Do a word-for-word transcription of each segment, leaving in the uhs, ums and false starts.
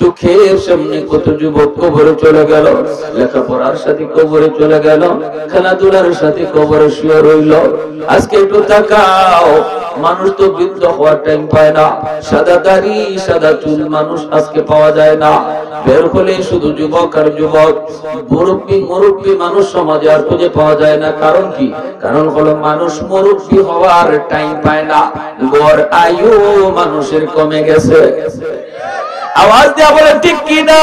চোখের সামনে কত যুবক কবরে চলে গেল, লেখাপড়ার সাথে কবরে চলে গেল, খেলাধুলার সাথে কবরে শুয়ে রইল। আজকে একটু তাকাও, মানুষ তো বৃদ্ধ হওয়ার টাইম পায় না, সাদা দাড়ি সাদা চুল মানুষ আজকে পাওয়া যায় না, বের হলে শুধু যুবক আর যুবক, মুরব্বী মুরব্বী মানুষ সমাজে আর খুঁজে পাওয়া যায় না। কারণ কি? কারণ হলো মানুষ মুরব্বী হওয়ার টাইম পায় না, গড় আয়ু মানুষের কমে গেছে। আওয়াজ দিয়া বলে ঠিক কিনা?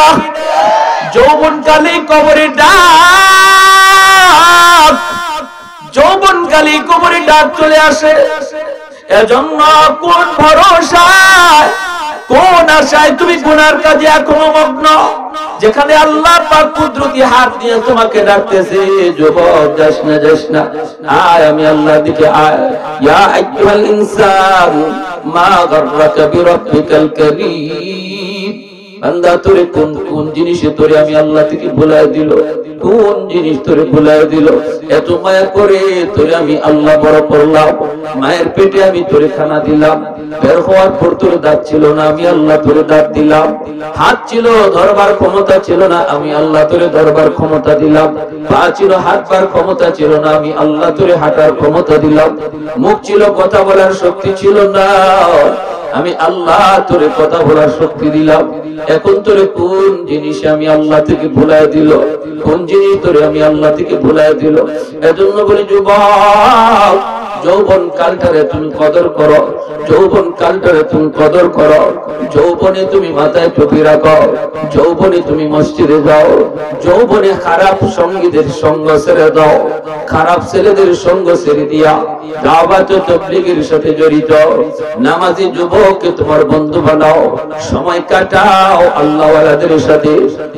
যৌবনকালে কবরে ডাক, যৌবনকালে কবরে ডাক চলে আসে। এজন্য কোন ভরসায় কোন আশায় তুমি গুনার কাজে এখনো মগ্ন, যেখানে আল্লাহ পাক কুদরতি হাত দিয়ে তোমাকে ডাকতেছে, যুবক যাস না যাস না, আয় আমি আল্লাহ দিকে আয়। ইয়া আইয়ুহাল ইনসান মা গাররাকা বিরাব্বিকাল কারীম, বান্দা তোরে কোন কোন জিনিসে তোরে আমি আল্লাহ থেকে ভুলাই দিল, কোন জিনিস তোরে ভুলাই দিল, এত মায়া করে তোরে আমি আল্লাহ বড় করলাম, মায়ের পেটে আমি তোরে খানা দিলাম, বের হওয়ার পর তোরে দাঁত ছিল না, আমি আল্লাহ তোরে দাঁত দিলাম, হাত ছিল ধরবার ক্ষমতা ছিল না, আমি আল্লাহ তোরে ধরবার ক্ষমতা দিলাম, পা ছিল হাঁটবার ক্ষমতা ছিল না, আমি আল্লাহ তোরে হাঁটার ক্ষমতা দিলাম, মুখ ছিল কথা বলার শক্তি ছিল না, আমি আল্লাহ তোরে কথা বলার শক্তি দিলাম। এখন তোরে কোন জিনিস আমি আল্লাহ থেকে ভুলাই দিল, কোন জিনিস তোরে আমি আল্লাহ থেকে ভুলাই দিল। এজন্য বলি যুবক, যৌবন কালটারে তুমি কদর করো, যৌবন কালটারে তুমি কদর করো। যৌবনে তুমি মাথায় টুপি রাখো, যৌবনে তুমি মসজিদে যাও, যৌবনে খারাপ সঙ্গীদের সঙ্গ ছেড়ে দাও, খারাপ ছেলেদের সঙ্গ ছেড়ে দিয়া দাওয়াত ও তাবলীগের সাথে জড়িত। নামাজি যুবককে তোমার বন্ধু বানাও, সময় কাটাও আল্লাহওয়ালাদের সাথে,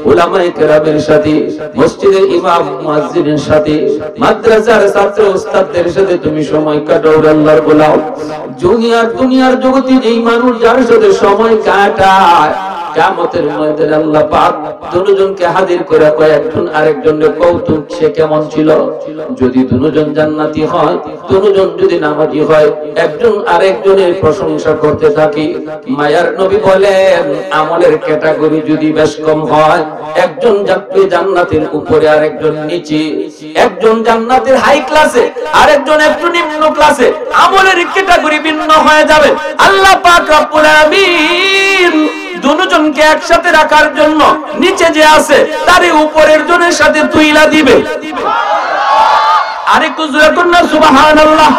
উলামায়ে কেরামের সাথে, মসজিদের ইমাম মুয়াজ্জিনের সাথে, মাদ্রাসার ছাত্র উস্তাদদের সাথে তুমি সময় কাটাও। আল্লাহর গোলাম দুনিয়ার দুনিয়ার জগতে যেই মানুষ যার সাথে সময় কাটায়, কিয়ামতের ময়দানে আল্লাহ পাক দুজনকে হাজির করে কয় একজন আরেকজনের কৌতুক সে কেমন ছিল। যদি দুজন জান্নাতি হয়, দুজন যদি নামাজি হয়, একজন আরেকজনের প্রশংসা করতে থাকে। মায়ার নবী বলেন আমলের ক্যাটাগরি যদি বেশ কম হয়, একজন যাত্রী জান্নাতের উপরে আরেকজন নিচে, একজন জান্নাতের হাই ক্লাসে আরেকজন একটু নিম্ন ক্লাসে, আমলের ক্যাটাগরি ভিন্ন হয়ে যাবে। আল্লাহ পাক রব্বুল আমিন দুজনকে একসাথে রাখার জন্য নিচে যে আছে তারে উপরের জনের সাথে তুইলা দিবে। আরেকটু জোরে করুন না সুবহানাল্লাহ।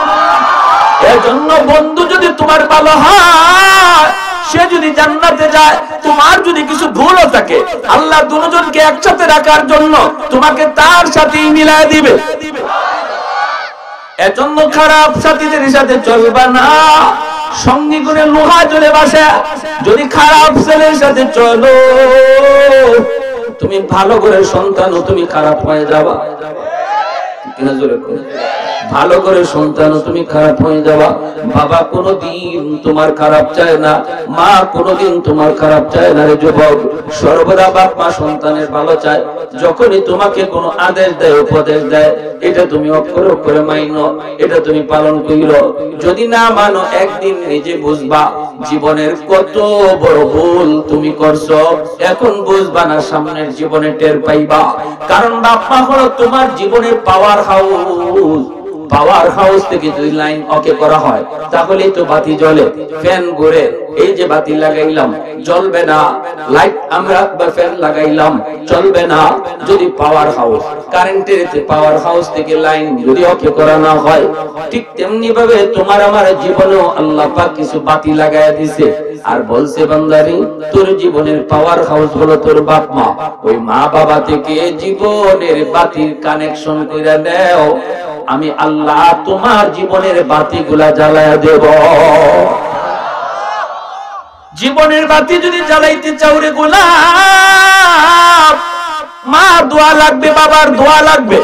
এজন্য বন্ধু যদি তোমার ভালো হয়, সে যদি জান্নাতে যায়, তোমার যদি কিছু ভুলও থাকে, আল্লাহ দুজনকে একসাথে রাখার জন্য তোমাকে তার সাথেই মিলায় দিবে। এজন্য খারাপ সাথীদের সাথে চলবা না, সঙ্গী করে লোহা জ্বলে বাসা। যদি খারাপ ছেলের সাথে চলো, তুমি ভালো করে সন্তান তুমি খারাপ হয়ে যাবা, ভালো করে সন্তান তুমি খারাপ হয়ে যাবা। বাবা কোনদিন তোমার খারাপ চায় না, মা কোনদিন তোমার খারাপ চায় না রে যুবক। সর্বদা বাপ মা সন্তানের ভালো চায়। যখনই তোমাকে কোনো আদেশ দেয়, উপদেশ দেয়, এটা তুমি অক্ষরে অক্ষরে মানো, এটা তুমি পালন করো। যদি না মানো, একদিন নিজে বুঝবা জীবনের কত বড় ভুল তুমি করছো। এখন বুঝবা না, সামনের জীবনে টের পাইবা। কারণ বাপ মা হলো তোমার জীবনের পাওয়ার হাউস। পাওয়ার হাউস থেকে যদি লাইন ওকে করা হয়, তাহলে তো বাতি জ্বলে, ফ্যান ঘুরে। এই যে বাতি লাগাইলাম জ্বলবে না, লাইট আমরা ফ্যান লাগাইলাম চলবে না। যদি পাওয়ার হাউস কারেন্টের পাওয়ার হাউস থেকে লাইন যদি ওকে করা না হয়, ঠিক তেমনি ভাবে তোমার আমার জীবনেও আল্লাহ পাক কিছু বাতি লাগাইয়া দিছে। আর বলছে বান্দারি, তোর জীবনের পাওয়ার হাউস হলো তোর বাপ মা। ওই মা বাবা থেকে জীবনের বাতির কানেকশন কইরা নেও। আমি আল্লাহ তোমার জীবনের বাতিগুলা জ্বালায়া দেব। জীবনের বাতি যদি জ্বালাইতে চাও রে গোলাম, মার দোয়া লাগবে, বাবার দোয়া লাগবে।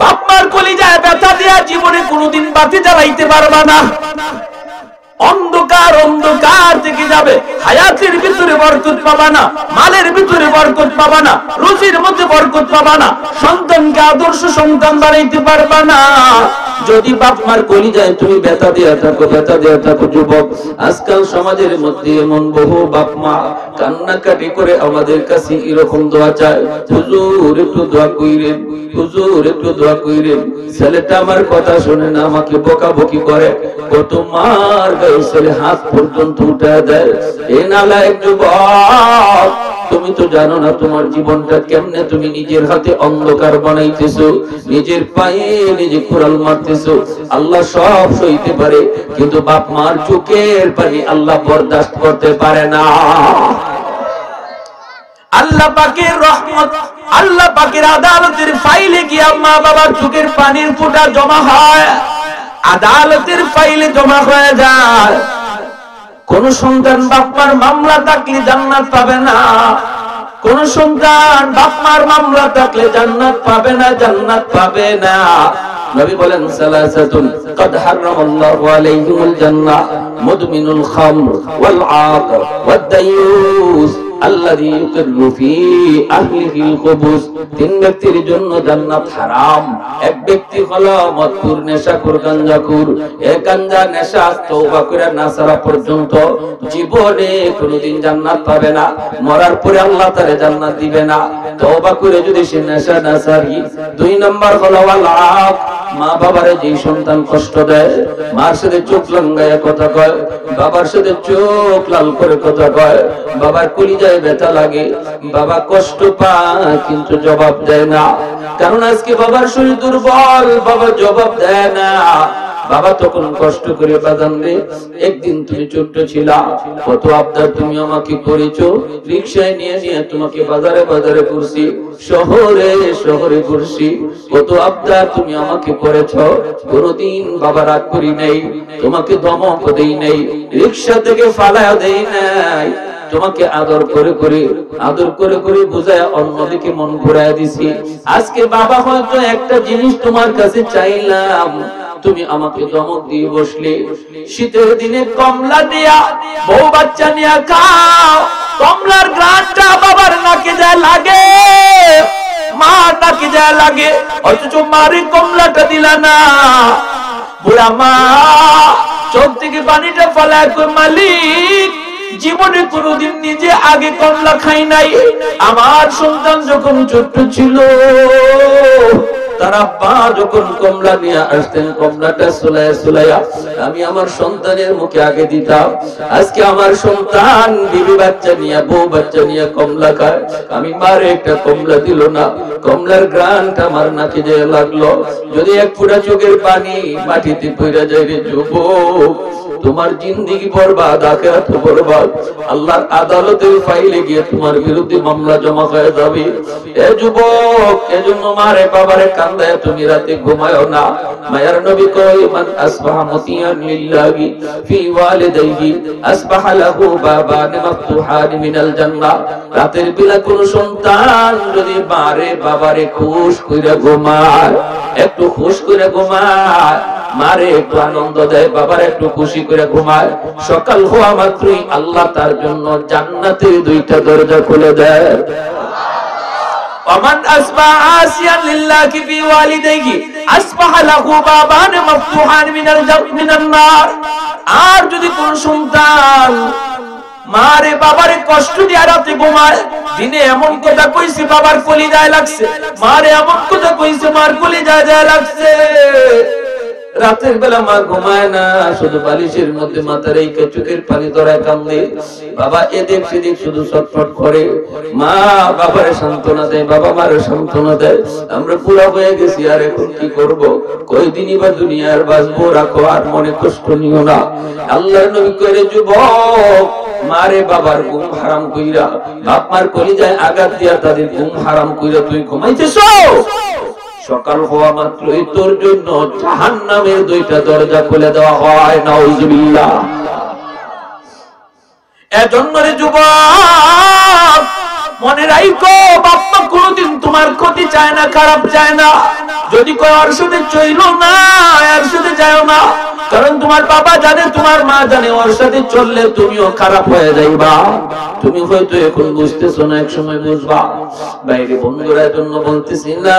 বাপ মার কলিজায় ব্যথা দেয়া জীবনে কোনোদিন বাতি জ্বালাইতে পারবা না। অন্ধকার অন্ধকার থেকে যাবে হায়াতের ভিতরে বরকত পাবা না মালের ভিতরে বরকত পাবা না রুজির মধ্যে বরকত পাবা না সন্তানকে আদর্শ সন্তান বানাইতে পারবা না যদি বাপ মার কলিজায় তুমি ব্যথা দিয়া থাকো ব্যথা দিয়া থাকো যুবক আজকাল সমাজের মধ্যে এমন বহু বাপ মা কান্না কাটি করে আমাদের কাছে এরকম দোয়া চায় হুজুর একটু দোয়া কইরেন হুজুর একটু দোয়া কইরেন ছেলেটা আমার কথা শুনে না আমাকে বকাবকি করে কত মার গায়ে ছেলে হাত পর্যন্ত উঠায় দেয় এ নালায়েক যুবক তুমি তো জানো না তোমার জীবনটা কেমনে তুমি নিজের হাতে অন্ধকার বানাইতেছো নিজের পায়ে নিজে কোরাল মারতেছো আল্লাহ সব সইতে পারে কিন্তু বাপ মার চোখের পানি আল্লাহ বরদাস্ত করতে পারে না আল্লাহ পাকের রহমত আল্লাহ পাকের আদালতের ফাইলে গিয়া মা বাবার চোখের পানির ফোঁটা জমা হয় আদালতের ফাইলে জমা হয়ে যায় কোন সন্তান বাপমার মামলা থাকলে জান্নাত পাবে না কোন সন্তান বাপমার মামলা থাকলে জান্নাত পাবে না জান্নাত পাবে না নবী বলেন সালাসাতুন قد حرم الله عليهم الجنة مدمن الخمر والعاقر والديوس الذي يقر في أهله الخبث তিন ব্যক্তির জন্য জান্নাত হারাম এক ব্যক্তি হলো মদখোর নেশাখোর গাঞ্জাখোর এ গাঞ্জা নেশা তওবা করে না ছাড়া পর্যন্ত জীবনে কোনদিন জান্নাত পাবে না মরার পরে আল্লাহ তারে জান্নাত দিবে না তওবা করে যদি সে নেশা না ছাড়ি দুই নাম্বার হলো ওয়ালাক মা বাবারে যেই সন্তান কষ্ট দেয় মার সাথে চোখ লাঙ্গায়া কথা কয় বাবার সাথে চোখ লাল করে কথা কয় বাবার কলিজায় ব্যথা লাগে বাবা কষ্ট পায় কিন্তু জবাব দেয় না কারণ আজকে বাবার শরীর দুর্বল বাবা জবাব দেয় না বাবা তখন কষ্ট করে বাজানরে একদিন তুমি ছোট ছিলা কত আবদার তুমি আমাকে করেছো রিকশায় নিয়ে নিয়ে তোমাকে বাজারে বাজারে ঘুরছি শহরে শহরে ঘুরছি কত আবদার তুমি আমাকে করেছো কোনদিন বাবা রাগ করি নাই তোমাকে ধমক দেই নাই রিকশা থেকে ফালায়া দেই নাই তোমাকে আদর করে করে আদর করে করে বুঝায় অন্যদিকে মন ঘুরায় দিছি আজকে বাবা হয়তো একটা জিনিস তোমার কাছে চাইলাম তুমি আমাকে ধমক দিয়ে বসলে শীতের দিনে কমলা দিয়া বউ বাচ্চা নিয়ে খাও কমলার ঘ্রাণটা বাবার নাকে যা লাগে মা নাকে যা লাগে অথচ মারি কমলাটা দিলা না বুড়া মা চোখ থেকে পানিটা ফেলায় কই মালিক জীবনে কোনদিন নিজে আগে কমলা খাই নাই আমার সন্তান যখন ছোট্ট ছিল তারা পা যখন কমলা নিয়ে আসতেন কমলাটা সুলাইয়া সুলাইয়া আমি আমার সন্তানের মুখে আগে দিতাম আজকে আমার সন্তান বিবি বাচ্চা নিয়ে বউ বাচ্চা নিয়ে কমলা খায় আমি মারে একটা কমলা দিল না কমলার ঘ্রাণটা আমার নাকে যেয়ে লাগলো যদি এক ফোঁটা চোখের পানি মাটিতে পড়ে যায় রে যুবক তোমার জিন্দেগি বরবাদ আখিরাত বরবাদ আল্লাহর আদালতের ফাইলে গিয়ে তোমার বিরুদ্ধে মামলা জমা হয়ে যাবে এ যুবক এজন্য মারে বাবারে কান্দায় তুমি রাতে ঘুমায়ও না মায়ার নবী কয় মান আসবাহা মুতিয়ান লিল্লাহি ফি ওয়ালিদাইহি আসবাহা লাহু বাবান মাফতুহান মিনাল জান্নাহ রাতের বেলা কোন সন্তান যদি মারে বাবারে খুশ কইরা ঘুমায় একটু খুশ কইরা ঘুমায় মারে একটু আনন্দ দেয় বাবার একটু খুশি করে ঘুমায় সকাল হওয়া মাত্রই আল্লাহ তার জন্য জান্নাতের দুইটা দরজা খুলে দেয় ومن أصبح عاصيا لله في والديه أصبح له بابان مفتوحان من الجنة من النار আর যদি কোন সন্তান মারে বাবার কষ্ট দিয়া রাতে ঘুমায় দিনে এমন কথা কইছে বাবার কলিজায় লাগছে মারে এমন কথা কইছে মার কলিজায় যায় লাগছে রাতের বেলা মা ঘুমায় না শুধু বালিশের মধ্যে মাথার এই চোখের পানি ধরায় কান্দে বাবা এদিক সেদিক শুধু ছটফট করে মা বাবার সান্ত্বনা দেয় বাবা মার সান্ত্বনা দেয় আমরা পুরা হয়ে গেছি আর এখন কি করব কয়দিনই বা দুনিয়ার বাঁচবো রাখো আর মনে কষ্ট নিও না আল্লাহর নবী কইরে যুবক মারে বাবার ঘুম হারাম কইরা বাপ মার কলিজায় আঘাত দিয়া তাদের ঘুম হারাম কইরা তুই ঘুমাইতেছ সকাল হওয়া মাত্রই তোর জন্য জাহান্নামের দুইটা দরজা খুলে দেওয়া হয় নাউজুবিল্লাহ এজন্য রে যুবক মনে রাখো বাপ কোনদিন তোমার ক্ষতি চায় না খারাপ চায় না যদি কয় আর সাথে চইলো না আর সাথে যাও না কারণ তোমার বাবা জানে তোমার মা জানে ওর সাথে চললে তুমিও খারাপ হয়ে যাইবা তুমি হয়তো এখন বুঝতেছো না এক সময় বুঝবা বাইরে বন্ধুরা জন্য বলতেছি না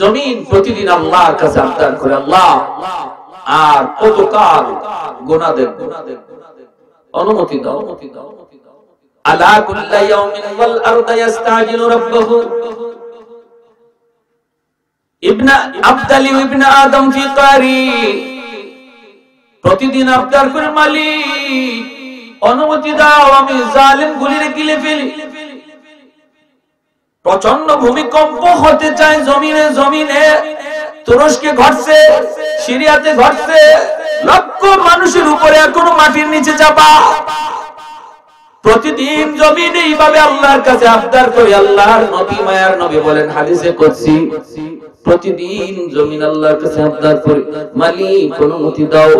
জমিন প্রতিদিন আল্লাহর কাছে আবদার করে আল্লাহ আর কতকাল গোনা দেব অনুমতি দাও অনুমতি দাও আলা কুল্লা ইয়াউমিন ওয়াল আরদা ইস্তাজিলু রাব্বুহু ابن আব্দালি ইবনে আদম ফি ক্বারি প্রতিদিন আবদার করে মালিক অনুমতি দাও আমি জালিমগুলির গিলে ফেলি প্রচন্ড ভূমিকম্প হতে চায় জমিনে জমিনে তুরস্কে ঘটছে সিরিয়াতে ঘটছে লক্ষ মানুষের উপরে এখনো মাটির নিচে চাপা প্রতিদিন জমিনে এইভাবে আল্লাহর কাছে আবদার করি আল্লাহর নবী মায়ার নবী বলেন হাদিসে কুদসি প্রতিদিন জমিন আল্লাহর কাছে আবদার করি মালিক অনুমতি দাও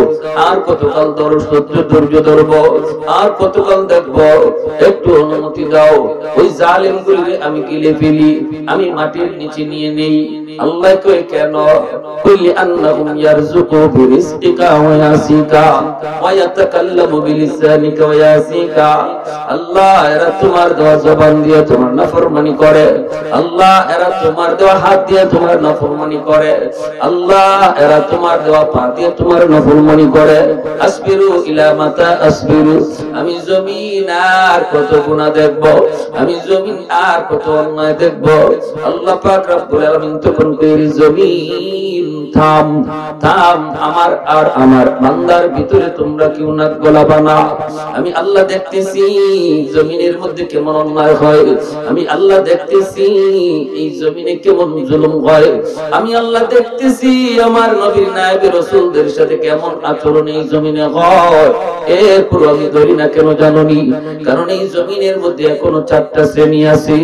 আর কতকাল ধরে সহ্য ধৈর্য ধরব আর কতকাল দেখব একটু অনুমতি দাও ওই জালেমগুলোকে আমি গিলে ফেলি আমি মাটির নিচে নিয়ে নেই আল্লাহ কয় কেন কুল আন্নাহুম ইয়ারযুকু বিরিজকিকা ওয়া ইয়াসিকা ওয়া ইয়াতাকাল্লামু বিলিসানিকা ওয়া ইয়াসিকা আল্লাহ এরা তোমার দেওয়া জবান দিয়ে তোমার নাফরমানি করে আল্লাহ এরা তোমার দেওয়া হাত দিয়ে তোমার নাফরমানি করে আল্লাহ এরা তোমার দেওয়া পা দিয়ে তোমার নাফরমানি করে আসবিরু ইলা মাতা আসবিরু আমি জমিন আর কত গুনাহ দেখব আমি জমিন আর কত অন্যায় দেখব আল্লাহ পাক রব্বুল আলামিন তখন কইল জমিন থাম থাম আমার আর আমার বান্দার ভিতরে তোমরা কি উনাত গোলাবা না আমি আল্লাহ দেখতেছি জমিনের মধ্যে কেমন অন্যায় হয় আমি আল্লাহ দেখতেছি এই জমিনে কেমন জুলুম হয় আমি আল্লাহ দেখতেছি আমার নবীর নায়েবে রাসূলদের সাথে কেমন আচরণ এই জমিনে হয় এরপর আমি ধরি না কেন জানি কারণ এই জমিনের মধ্যে এখনো চারটা শ্রেণী আছে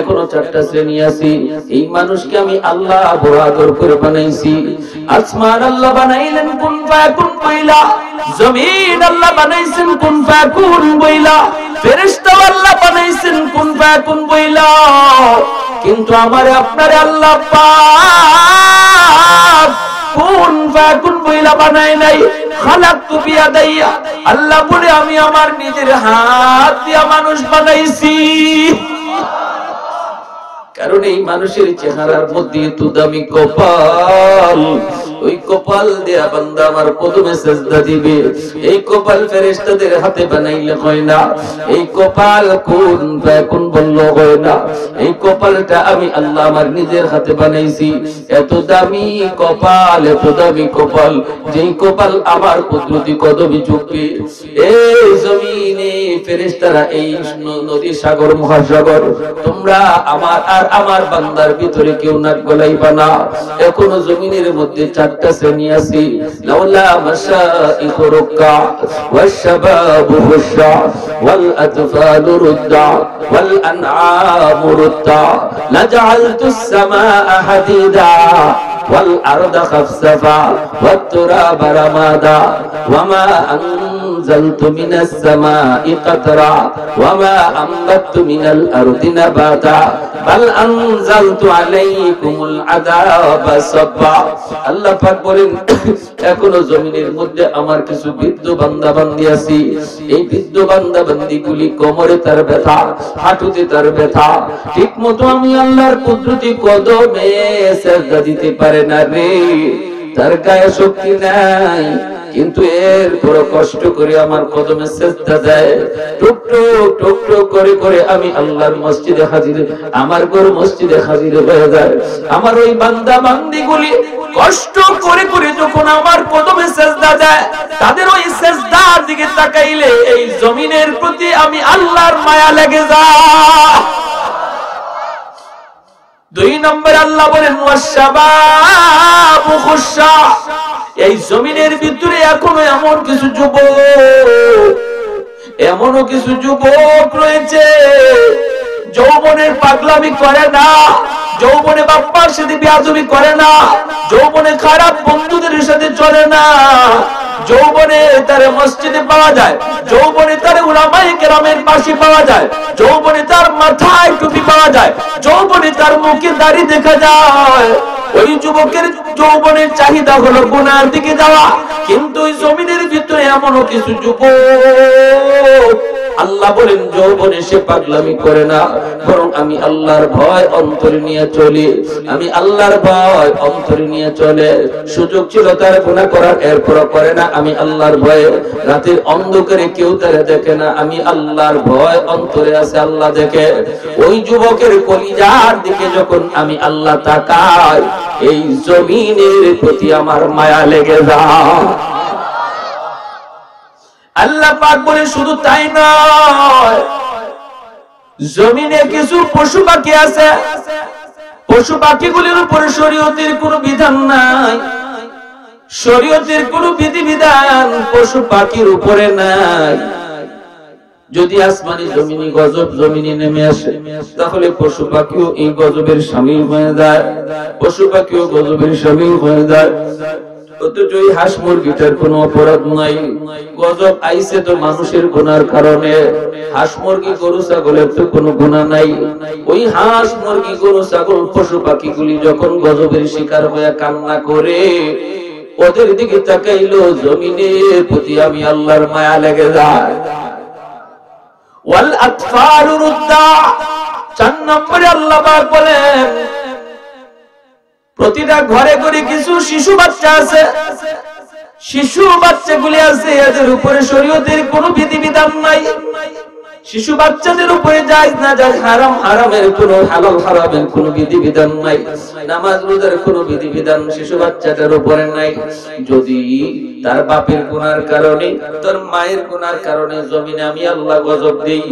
এখনো চারটা শ্রেণী আছে এই মানুষকে আমি আল্লাহ বড় আদর করে বানাইছি আসমান আল্লাহ বানাইলেন কুন ফায়াকুন বইলা জমিন আল্লাহ বানাইছেন কুন ফায়াকুন বইলা ফেরেশতা আল্লাহ বানাইছেন কুন ফায়াকুন বইলা কিন্তু আমারে আপনারে আল্লাহ পাক কুন ফায়াকুন বইলা বানাই নাই খালাকতু বিয়াদাইয়া আল্লাহ বলে আমি আমার নিজের হাত দিয়ে মানুষ বানাইছি কারণ এই মানুষের চেহারার মধ্যে তো দামি কপাল ওই কপাল দিয়া বান্দা আমার কদমে সিজদা দিবে এই কপাল ফেরেশতাদের হাতে বানাইলে হয় না এই কপাল কোন কোন বলল হয় না এই কপালটা আমি আল্লাহ আমার নিজের হাতে বানাইছি এত দামি কপাল এত দামি কপাল যেই কপাল আমার কুদরতি কদমে চুপবে এই জমিনে ফেরেশতারা এই নদী সাগর মহাসাগর তোমরা আমার আর আমার বান্দার ভিতরে কেউ নাক গলাইবা না এখনো জমিনের মধ্যে চারটা শ্রেণী আছে লাউলা মাশাইখু রুকা ওয়াল শাবাবু হুশা ওয়াল আতফালু রুদ্দা ওয়াল আনআমু রুদ্দা লাজাআলতুস সামাআ হাদিদা ওয়াল আরদা খাফসাফা ওয়াত তুরাবা রামাদা ওয়া মা أنزلت من السماء قطرا وما أنبت من الأرض نباتا بل أنزلت عليكم العذاب صبا الله পাক বলেন এখনো জমিনের মধ্যে আমার কিছু বৃদ্ধ বান্দা বান্দি আছে এই বৃদ্ধ বান্দা বান্দিগুলি কোমরে তার ব্যথা হাঁটুতে তার ব্যথা ঠিকমতো আমি আল্লাহর কুদরতি কদমে সিজদা দিতে পারে না রে তার গায়ে শক্তি নাই কিন্তু এর বড় কষ্ট করে আমার কদমে সিজদা দেয় টুকটুক টুকটুক করে করে আমি আল্লাহর মসজিদে হাজির আমার ঘর মসজিদে হাজির হয়ে যায় আমার ওই বান্দা বান্দিগুলি কষ্ট করে করে যখন আমার কদমে সিজদা দেয় তাদের ওই সিজদার দিকে তাকাইলে এই জমিনের প্রতি আমি আল্লাহর মায়া লেগে যায় নম্বর আল্লাহ বলেন ওয়াশাবাবু খুশা, এই জমিনের ভিতরে এখনো এমন কিছু যুবক এমনও কিছু যুবক রয়েছে যৌবনের পাগলামি করে না, যৌবনে বাপ্পার সাথে বিয়াদবি করে না, যৌবনে খারাপ বন্ধুদের সাথে চলে না, যৌবনে তার মসজিদে পাওয়া যায়, যৌবনে তার উলামায়ে কেরামের পাশে পাওয়া যায়, যৌবনে তার মাথায় টুপি পাওয়া যায়, যৌবনে তার মুখে দাড়ি দেখা যায়। ওই যুবকের যৌবনের চাহিদা হলো গুনার দিকে যাওয়া, কিন্তু ওই জমিনের ভিতরে এমনও কিছু যুবক আল্লাহ বলেন যৌবনে সে পাগলামি করে না, বরং আমি আল্লাহর ভয় অন্তরে নিয়ে চলে, আমি আল্লাহর ভয় অন্তরে নিয়ে চলে। সুযোগ ছিল তার গুনাহ করার, এরপর করে না, আমি আল্লাহর ভয়ে। রাতের অন্ধকারে কেউ তারে দেখে না, আমি আল্লাহর ভয় অন্তরে আছে, আল্লাহ দেখে। ওই যুবকের কলিজার দিকে যখন আমি আল্লাহ তাকাই, এই জমিনের প্রতি আমার মায়া লেগে যায়। আল্লাহ পাক বলে শুধু তাই নয়, জমিনে কিছু পশু পাখি আছে, পশু পাখিগুলির উপরে শরীয়তের কোনো বিধান নাই, শরীয়তের কোনো বিধিবিধান পশু পাখির উপরে নাই। যদি আসমানি জমিনি গজব জমিনে নেমে আসে, তাহলে পশু পাখিও এই গজবের শামিল হয়ে যায়, পশু পাখিও গজবের শামিল হয়ে যায়। অথচ এই হাঁস মুরগিটার কোনো অপরাধ নাই, গজব আইছে তো মানুষের গুনার কারণে। হাঁস মুরগি গরু ছাগলের তো কোনো গুনাহ নাই। ওই হাঁস মুরগি গরু ছাগল পশু পাখিগুলি যখন গজবের শিকার হয়ে কান্না করে, ওদের দিকে তাকাইলো, জমিনের প্রতি আমি আল্লাহর মায়া লেগে যায়। ওয়াল আতফালু রুদ্দা, চার নম্বরে আল্লাহ পাক বলেন প্রতিটা ঘরে ঘরে কিছু শিশু বাচ্চা আছে, শিশু বাচ্চাগুলি আছে, এদের উপরে শরীয়তের কোনো বিধিবিধান নাই, শিশু বাচ্চাদের উপরে জায়েজ না জায়েজ, হারাম হারামের কোনো, হালাল হারামের কোনো বিধিবিধান নাই, নামাজ রোজার কোনো বিধিবিধান শিশু বাচ্চাটার উপরে নাই। যদি তার বাপের গুনার কারণে, তার মায়ের গুনার কারণে জমিনে আমি আল্লাহ গজব দেই,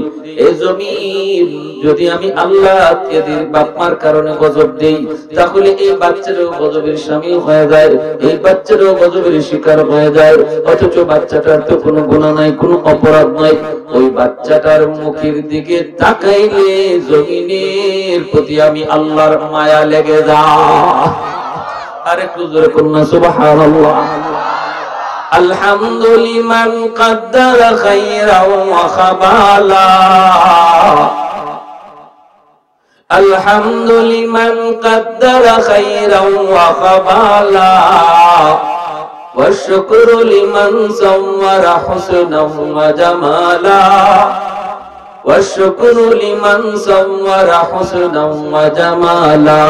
এই জমিন যদি আমি আল্লাহ এদের বাপ মার কারণে গজব দেই, তাহলে এই বাচ্চারও গজবের শামিল হয়ে যায়, এই বাচ্চারও গজবের শিকার হয়ে যায়। অথচ বাচ্চাটার তো কোনো গুনাহ নাই, কোনো অপরাধ নাই। ওই বাচ্চাটার মুখের দিকে তাকাইলে জমিনের প্রতি আমি আল্লাহর মায়া লেগে যায়। আরেকটু জোরে বলুন না সুবহানাল্লাহ। আলহামদুলিল্লাহ কদ্দারা খাইরাও ওয়া খাবালা, আলহামদুলিল্লাহ কদ্দারা খাইরাও ওয়া খাবালা, والشكر لمن صور حسنا وجمالا, والشكر لمن صور حسنا وجمالا,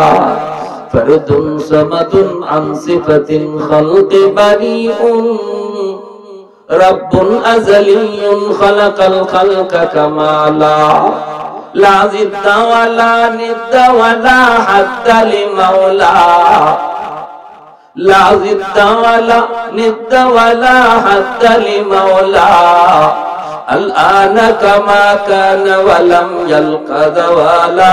فرد صمد عن صفة خلق بريء, رب أزلي خلق الخلق كمالا, لا ضد ولا ند ولا حد لمولا, لا ضد ولا ند ولا حد لمولاه, الآن كما كان ولم يلق ذوالا,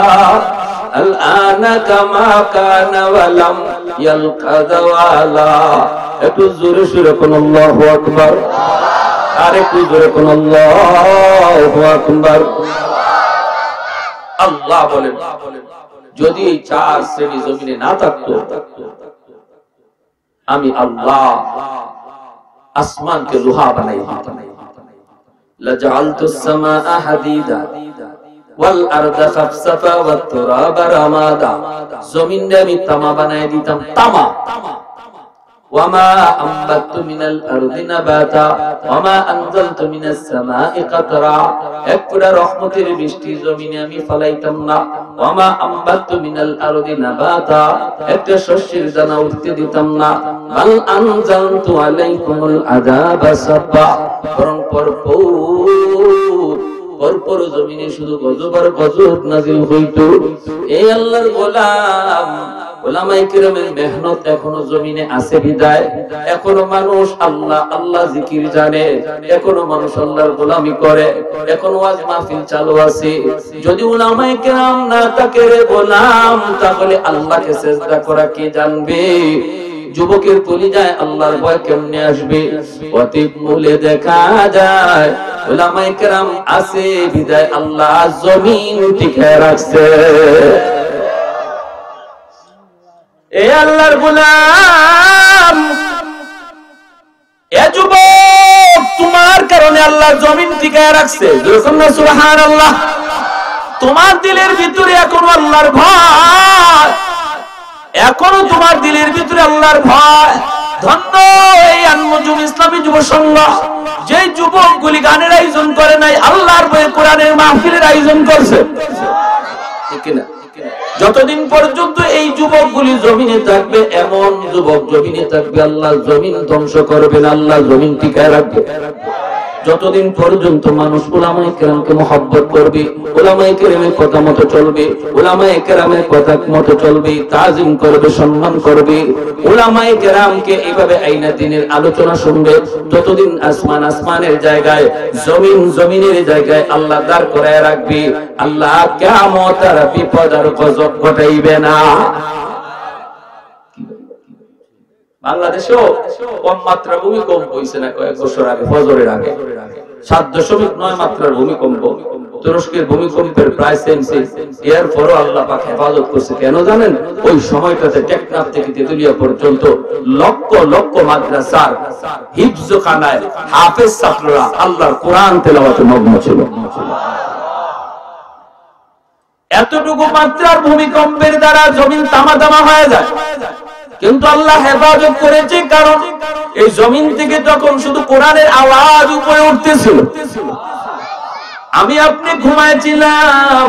الآن كما كان ولم يلق ذوالا. একটু জোরে সুরে কোন আল্লাহু আকবার, আর একটু জোরে কোন আল্লাহু আকবার। আল্লাহ বলেন যদি চার শ্রেণী জমিনে না থাকতো, আমি আল্লাহ আসমানকে লোহা বানাই দিতাম। লাজালতু সামাআ হাদিদা ওয়াল আরদা খাফসাফা ওয়াত তুরাব রামাদা, জমিনকে আমি তামা বানাই দিতাম, তামা। ওয়ামা আমবাতু মিনাল আরদি নাবাতা, ওয়ামা আনজালতু মিনাস সামাই কাতরা, এক ফোঁটা রহমতের বৃষ্টি জমিনে আমি ফলাইতাম না। ওয়ামা আমবাতু মিনাল আরদি নাবাতা, একটা শস্যের দানা উঠতে দিতাম না। বাল আনজালতু আলাইকুমুল আযাবা সাব্বা, বরং পরপর পরপর জমিনে শুধু গজব আর গজব নাযিল হইতো। এই আল্লাহর গোলাম علماء کرامের মেহনত এখনো জমিনে আছে বিদায় এখনো মানুষ আল্লাহ আল্লাহ জিকির জানে এখনো মানুষ আল্লাহর গোলামি করে এখনো ওয়াজ মাহফিল চালু আছে যদি علماء کرام না থাকে রে গোলাম তাহলে আল্লাহকে সিজদা করা কে জানবে যুবকের কলিজায় আল্লাহর ভয় কেমনে আসবে অতীব মূলে দেখা যায় উলামায়ে کرام আছে বিদায় আল্লাহ জমিন টিকে রাখছে এ আল্লাহর গোলাম এ যুবক তোমার কারণে আল্লাহ জমিন টিকে রাখছে যখন না সুবহানাল্লাহ তোমার দিলের ভিতরে এখন আল্লাহর ভয় এখনো তোমার দিলের ভিতরে আল্লাহর ভয় ধন্য এই আনমজুম ইসলামী যুব সংঘ যে যুবকগুলি গানের আয়োজন করে নাই আল্লাহর ভয়ে কোরআনের মাহফিলের আয়োজন করছে ঠিক না যতদিন পর্যন্ত এই যুবকগুলি জমিনে থাকবে এমন যুবক জমিনে থাকবে আল্লাহ জমিন ধ্বংস করবে না আল্লাহ জমিন টিকায় রাখবে যতদিন পর্যন্ত মানুষ উলামায়ে কেরামকে محبت করবে উলামায়ে কেরামের কথা মতো চলবে উলামায়ে কেরামের কথা মতো চলবে তাজিম করবে সম্মান করবে উলামায়ে কেরামকে এইভাবে আইনা দ্বীনের আলোচনা শুনবে ততদিন আসমান আসমানের জায়গায় জমিন জমিনের জায়গায় আল্লাহ দাঁড় করায় রাখবে আল্লাহ কিয়ামত আর বিপদ আর গজব ঘটাইবে না বাংলাদেশও কম মাত্রার ভূমিকম্প হইছে না কয়েক বছর আগে ফজরের আগে সাত দশমিক নয় মাত্রার ভূমিকম্প তুরস্কের ভূমিকম্পের প্রায় সেমসি এর পরও আল্লাহ পাক হেফাজত করছে কেন জানেন ওই সময়টাতে টেকনাফ থেকে তেতুলিয়া পর্যন্ত লক্ষ লক্ষ মাদ্রাসার হিফজখানায় হাফেজ ছাত্ররা আল্লাহর কোরআন তেলাওয়াতে মগ্ন ছিল এতটুকু মাত্রার ভূমিকম্পের দ্বারা জমিন তামাতামা হয়ে যায় কিন্তু আল্লাহ হেফাজত করেছে কারণ এই জমিন থেকে তখন শুধু কোরআনের আওয়াজ উপরে উঠতেছিল আমি আপনি ঘুমাইছিলাম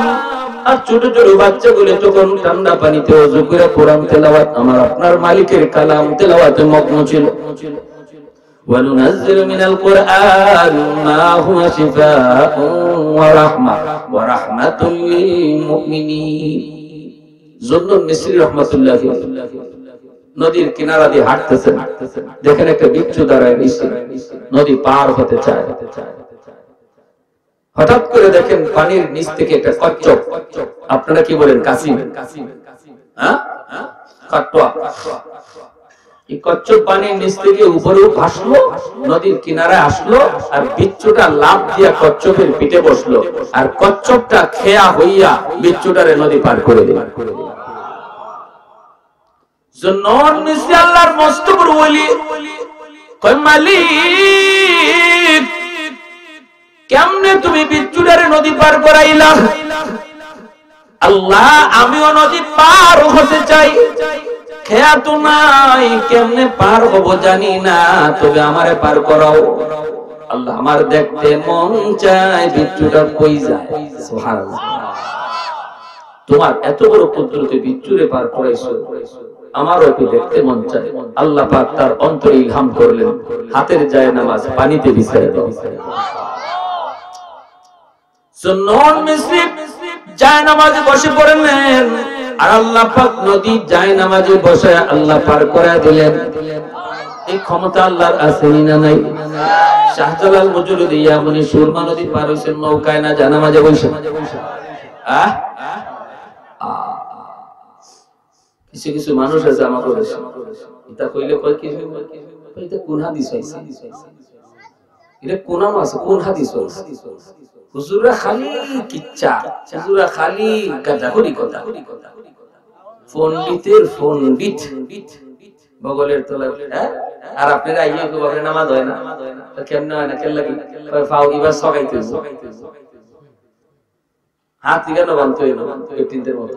আর ছোট ছোট বাচ্চাগুলো তখন ঠান্ডা পানিতে ওযু করে কোরআন তেলাওয়াত আমার আপনার মালিকের কালাম তেলাওয়াতে মগ্ন ছিল وَنُنَزِّلُ مِنَ الْقُرْآنِ مَا هُوَ شِفَاءٌ وَرَحْمَةٌ وَرَحْمَةٌ لِلْمُؤْمِنِينَ জুননুর মিসরি রাহমাতুল্লাহ আলাইহি নদীর কিনারা দিয়ে হাঁটতেছেন দেখেন একটা বিচ্ছু দাঁড়ায় নিচে নদী পার হতে চায় হঠাৎ করে দেখেন পানির নিচ থেকে একটা কচ্ছপ আপনারা কি বলেন কাছি হ্যাঁ কাটোয়া এই কচ্ছপ পানির নিচ থেকে উপরে ভাসলো নদীর কিনারে আসলো আর বিচ্ছুটা লাফ দিয়ে কচ্ছপের পিঠে বসলো আর কচ্ছপটা খেয়া হইয়া বিচ্ছুটারে নদী পার করে দিল জনর মিসি আল্লাহর মস্তবর ওলি কয় মালিক কেমনে তুমি বিচ্ছুটারে নদী পার করাইলা আল্লাহ আমিও নদী পার হতে চাই খেয়া তো নাই কেমনে পার হব জানি না তবে আমারে পার করাও আল্লাহ আমার দেখতে মন চায় বিচ্ছুটা কই যায় সুবহানাল্লাহ তোমার এত বড় কুদরতে বিচ্ছুরে পার করাইছো আমার ওকে দেখতে মন চায় আল্লাহ পাক তার অন্তরে ইলহাম করলেন হাতের যায় নামাজ পানিতে বিছায় দাও সুন্নাত মিসলিব যায় নামাজে বসে পড়লেন আর আল্লাহ পাক নদী যায় নামাজে বসে আল্লাহ পার করে দিলেন এই ক্ষমতা আল্লাহর আছে না নাই শাহজালাল মুজুরুদি ইয়ামনি সুরমা নদী পার হইছেন নৌকায় না যায় নামাজে বসে আহ কিছু কিছু মানুষ আছে আমাকে বলছে এটা কইলে কয় কি এটা কোন হাদিস হইছে এটা কোন আছে কোন হাদিস হইছে হুজুররা খালি কিচ্ছা হুজুররা খালি গাদাগুড়ি কথা ফোনবিতের ফোনবিত বগলের তলায় আর আপনারা আইয়ে তো বগলের নামাজ হয় না তো কেমনে হয় না কেন লাগে কয় ফাও ইবা সগাইতে হাত কেন বানতে হইলো তিনটের মতো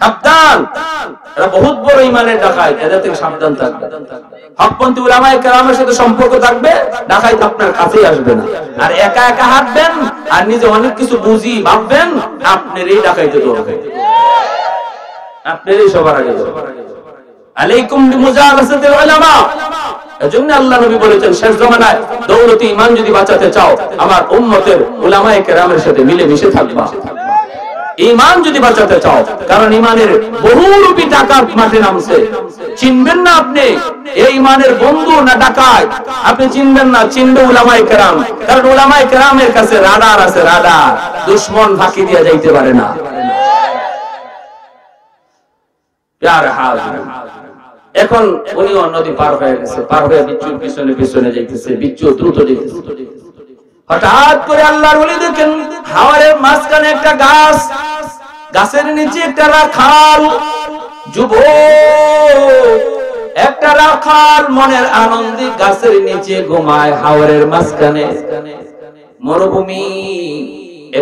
সাবধান এরা বহুত বড় ইমানের ডাকায়েত এদের থেকে সাবধান থাকবেন হকপন্থী উলামায়ে কেরামের সাথে সম্পর্ক থাকবে ডাকায়েত আপনার কাছেই আসবে না আর একা একা হাঁটবেন আর নিজে অনেক কিছু বুঝি ভাববেন আপনারই ডাকায়েত দরকার আপনারই সবার আগে দরকার আলাইকুম বিমুজালাসাতিল উলামা এজন্য আল্লাহ নবী বলেছেন শেষ জমানায় দৌলতি ঈমান যদি বাঁচাতে চাও আমার উম্মতের উলামায়ে কেরামের সাথে মিলেমিশে থাকবা ইমান যদি বাঁচাতে চাও কারণ ইমানের বহুরূপী ডাকাত মাঠে নামছে চিনবেন না আপনি এই ইমানের বন্ধু না ডাকাত আপনি চিনবেন না চিনবে উলামায়ে কেরাম কারণ উলামায়ে কেরামের কাছে রাডার আছে রাডার दुश्मन ফাঁকি দিয়ে যাইতে পারে না প্যার হাজির এখন উনি নদী পার হয়ে গেছে পার হয়ে বিচ্ছুর পিছনে পিছনে যাইতেছে বিচ্ছু দ্রুত যাইতেছে হঠাৎ করে আল্লাহর ওলি দেখেন হাওরের মাঝখানে একটা গাছ গাছের নিচে একটা রাখাল যুবক একটা রাখাল মনের আনন্দে গাছের নিচে ঘুমায় হাওরের মাঝখানে মরুভূমি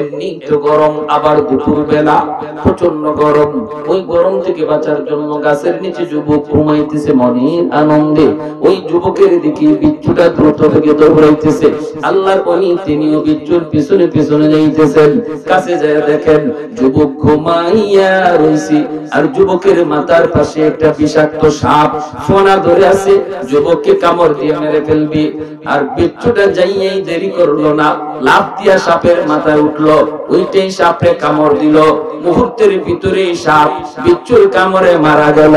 এমনি তো গরম আবার দুপুরবেলা প্রচন্ড গরম ওই গরম থেকে বাঁচার জন্য গাছের নিচে যুবক ঘুমাইতেছে মনের আনন্দে ওই যুবকের দিকে বিচ্ছুটা দ্রুত বেগে দৌড়াইতেছে আল্লাহর ওলি তিনিও বিচ্ছুর পিছনে পিছনে যাইতেছেন কাছে যায় দেখেন যুবক ঘুমাইয়া রইছে আর যুবকের মাথার পাশে একটা বিষাক্ত সাপ ফোনা ধরে আছে যুবককে কামড় দিয়ে মেরে ফেলবে আর বিচ্ছুটা যাইয়াই দেরি করলো না লাফ দিয়া সাপের মাথায় উঠলো ওইটাই সাপে কামড় দিল মুহূর্তের ভিতরে সাপ বিচ্ছুর কামড়ে মারা গেল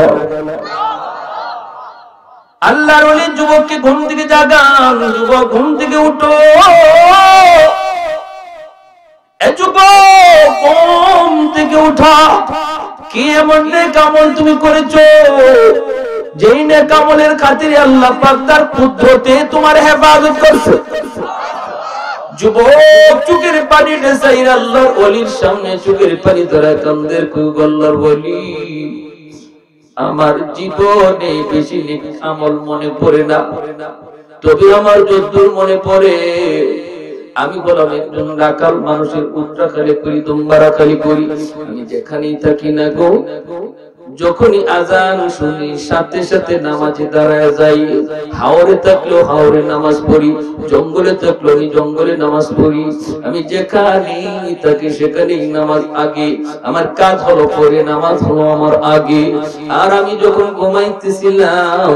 আল্লাহর ওলি যুবককে ঘুম থেকে জাগান যুবক ঘুম থেকে উঠো এ যুবক ঘুম থেকে উঠা কি এমন নেক আমল তুমি করেছো যেই নেক আমলের খাতিরে আল্লাহ পাক তার কুদরতে তোমার হেফাজত করছে যুবক চুকের পানি ঢেসাইরা আল্লাহর ওলির সামনে চুকের পানি ধরা কান্দের কুগল্লার বলি আমার জীবনে বেশি নেক আমল মনে পড়ে না তবে আমার যদ্দূর মনে পড়ে আমি বললাম একজন রাখাল মানুষের উত্তরাখালি করি দুম্বারাখালি করি আমি যেখানেই থাকি না গো যখনই আজান শুনি সাথে সাথে নামাজে দাঁড়ায় যাই হাওরে থাকলেও হাওরে নামাজ পড়ি জঙ্গলে থাকলেও আমি জঙ্গলে নামাজ পড়ি আমি যেখানেই থাকি সেখানেই নামাজ আগে আমার কাজ হলো পরে নামাজ হলো আমার আগে আর আমি যখন ঘুমাইতেছিলাম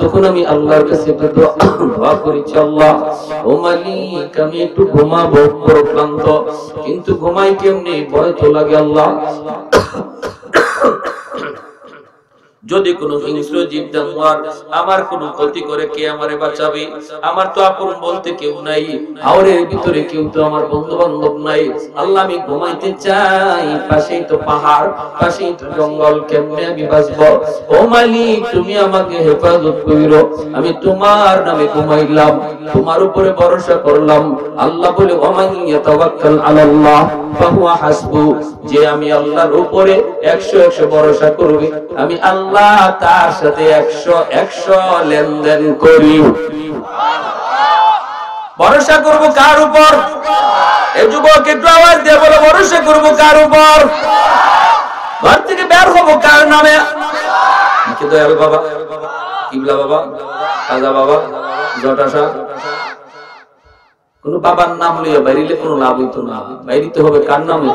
তখন আমি আল্লাহর কাছে দোয়া করেছি আল্লাহ ও মালিক আমি একটু ঘুমাবো প্রক্লান্ত কিন্তু ঘুমাই কেমনে ভয় তো লাগে আল্লাহ যদি কোনো হিংস্র জীব জানোয়ার আমার কোনো ক্ষতি করে কে আমারে বাঁচাবে আমার তো আপন বলতে কেউ নাই হাওরের ভিতরে কেউ তো আমার বন্ধু বান্ধব নাই আল্লাহ আমি ঘুমাইতে চাই পাশেই তো পাহাড় পাশেই তো জঙ্গল কেমনে আমি বাঁচব ও মালিক তুমি আমাকে হেফাজত করো আমি তোমার নামে ঘুমাইলাম তোমার উপরে ভরসা করলাম আল্লাহ বলে ও মান ইয়াতাওয়াক্কাল আলাল্লাহ ফাহুয়া হাসবু যে আমি আল্লাহর উপরে একশো একশো ভরসা করবে আমি আল্লাহ তার সাথে একশো একশো লেনদেন করি ভরসা করবো কার উপর এই যুবক একটু আওয়াজ দিয়ে বলো ভরসা করবো কার উপর ঘর থেকে বের হবো কার নামে কি দয়াল বাবা কিবলা বাবা কাজা বাবা জটাশা কোন বাবার নাম লইয়া বাইরিলে কোনো লাভ হইতো না বাইরিতে হবে কার নামে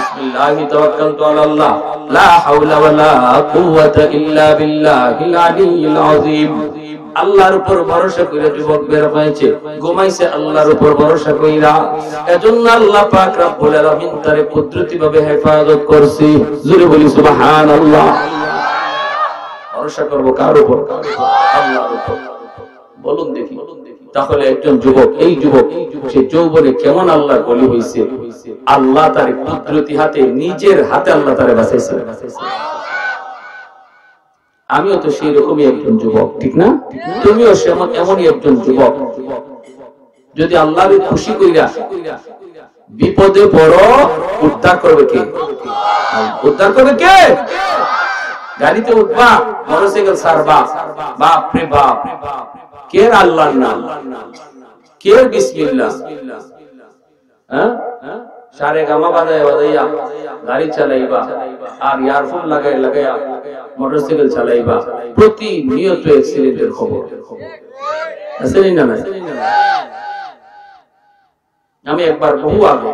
بسم الله توكلت على الله لا حول ولا قوة إلا بالله العلي العظيم আল্লাহর উপর ভরসা করে যুবক বের হয়েছে ঘুমাইছে আল্লাহর উপর ভরসা কইরা এজন্য আল্লাহ পাক রব্বুল আলামিন তারে কুদরতিভাবে হেফাজত করছে জোরে বলি সুবহানাল্লাহ ভরসা করব কার উপর আল্লাহর উপর বলুন দেখি তাহলে একজন যুবক এই যুবক সে যৌবনে কেমন আল্লাহর ওলি হইছে আল্লাহ তার কুদরতি হাতে নিজের হাতে আল্লাহ তারে বাঁচাইছেন আমিও তো সেই রকমই একজন যুবক ঠিক না তুমিও সেমন এমনই একজন যুবক যদি আল্লাহকে খুশি কইরা বিপদে পড়ো উদ্ধার করবে কে উদ্ধার করবে কে গাড়িতে উঠবা মোটরসাইকেল সারবা বাপ রে বাপ কে আল্লাহর নাম কে বিসমিল্লাহ হ্যাঁ सारे गामा बाजाए बाजाइया गाड़ी चलाइबा और ईयरफोन लगाए लगाया मोटरसाइकेल चलाइबा प्रतिनियत एक्सीडेंटेर खबर আছে না না আমি একবার বহু আগে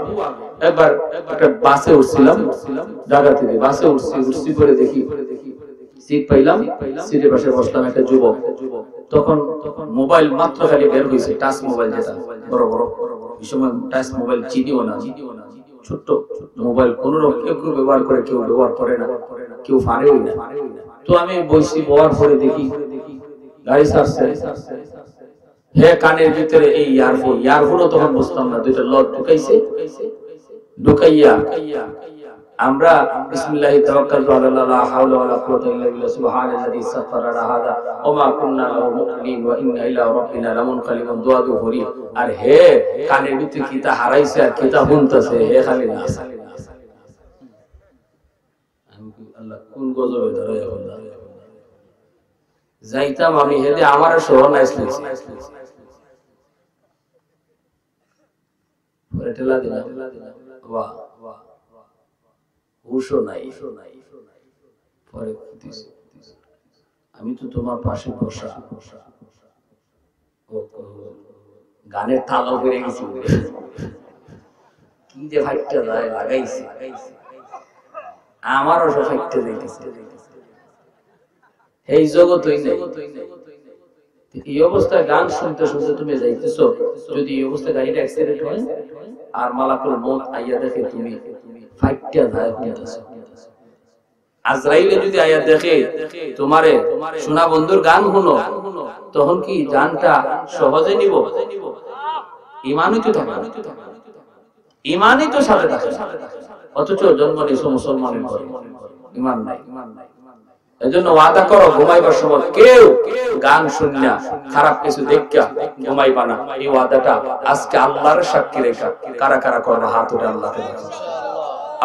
একবার একটা বাসে উঠছিলাম ঢাকা থেকে বাসে উঠছি উঠছি পরে দেখি সিট পাইলাম সিটের পাশে বসলাম একটা যুবক তখন মোবাইল মাত্র খালি বের হইছে টাচ মোবাইল যেটা বড় বড় এই সময় টাচ মোবাইল চিনিও না ছোট মোবাইল কোন রকম কেউ ব্যবহার করে কেউ ব্যবহার করে না কেউ ফারেও না তো আমি বসি বসার পরে দেখি গাড়ি সারছে হে কানের ভিতরে এই ইয়ারফোন ইয়ারফোনও তখন বুঝতাম না দুইটা লট ঢুকাইছে ঢুকাইয়া আমরা বিসমিল্লাহি তাওয়াক্কালতু আলাল্লাহ লা হাওলা ওয়ালা কুওয়াতা ইল্লা বিল্লাহ সুবহানাল্লাযী সাতারানা হাযা ওয়া মা কুননা লাহু মুকলিন ওয়া ইন্না ইলা রাব্বিনা লামুনকালিবুন দুআদু হুরি আর হে কানের ভিতরে কিতা হারাইছে আর কিতা হুনতাছে হে খালি না আমি কি আল্লাহ কোন গজবে ধরে আল্লাহ যাইতাম আমি হেদে আমারে শরণ আইছে পরেটলা দিলা ওয়া হুশও নাই পরে কইতেছে আমি তো তোমার পাশে বসা ও গানের তালও করে গেছি কি যে ভাইটা যায় লাগাইছে আমারও সফাইতে যাইতেছে এই জগতই নেই এই অবস্থায় গান শুনতে শুনতে তুমি যাইতেছো যদি এই অবস্থায় গাড়িটা অ্যাক্সিডেন্ট হয় আর মালাকুল মউত আইয়া দেখে তুমি ফাইটটা যায় হইতাছো আজরাইলে যদি আইয়া দেখে তোমারে শোনা বন্ধুর গান শুনো তখন কি জানটা সহজে নিব ঈমানই তো থাকে ঈমানই তো সাথে থাকে অথচ জন্ম নিছো মুসলমানের ঘরে ঈমান নাই ঈমান নাই এজন্য ওয়াদা করো ঘুমাইবার সময় কেউ গান শুননা খারাপ কিছু দেখা ঘুমাইবা না এই ওয়াদাটা আজকে আল্লাহর সাক্ষী রেখা কারা কারা করবে হাত উঠে আল্লাহকে দেখো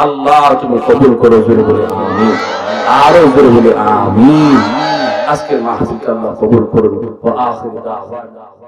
আল্লাহ তুমি কবুল করো জোরে বলে আমিন আরো জোরে বলে আমিন আজকের মাহফিলকে আল্লাহ কবুল করুন ওয়া আখির দাওয়ানা